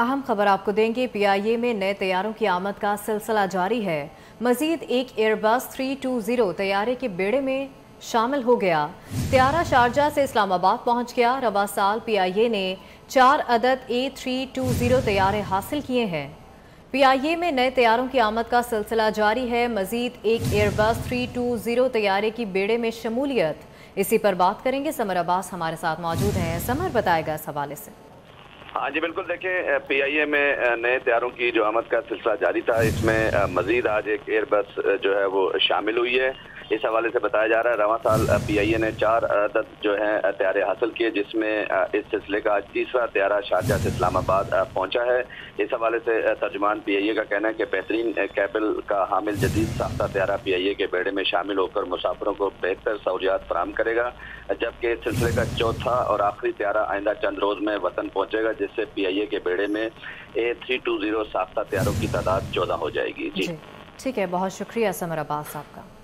अहम खबर आपको देंगे। PIA में नए तैयारों की आमद का सिलसिला जारी है। मजीद एक एयरबस 320 तैयारे के बेड़े में शामिल हो गया। तैयारा शारजाह से इस्लामाबाद पहुंच गया। रवा साल PIA ने 4 अदद A320 तैयारे हासिल किए हैं। PIA में नए तैयारों की आमद का सिलसिला जारी है। मजीद एक एयरबस 320 तैयारे की बेड़े में शमूलियत, इसी पर बात करेंगे। समर अब्बास हमारे साथ मौजूद हैं। समर बताएगा इस हवाले से। हाँ जी बिल्कुल, देखिए PIA में नए तैयारों की जो आमद का सिलसिला जारी था, इसमें मजीद आज एक एयरबस जो है वो शामिल हुई है। इस हवाले से बताया जा रहा है रवां साल PIA ने 4 अदद जो है तैयारे हासिल किए, जिसमें इस सिलसिले का आज तीसरा तैयारा शारजाह से इस्लामाबाद पहुंचा है। इस हवाले से तर्जुमान PIA का कहना है कि बेहतरीन कैबिल का हामिल जदीद साख्ता तैयारा PIA के बेड़े में शामिल होकर मुसाफिरों को बेहतर सहूलियात फराहम करेगा, जबकि इस सिलसिले का चौथा और आखिरी तैयारा आइंदा चंद रोज में वतन पहुँचेगा, जिससे PIA के बेड़े में A320 साख्ता तैयारों की तादाद 14 हो जाएगी। जी ठीक है, बहुत शुक्रिया समर अब्बास आपका।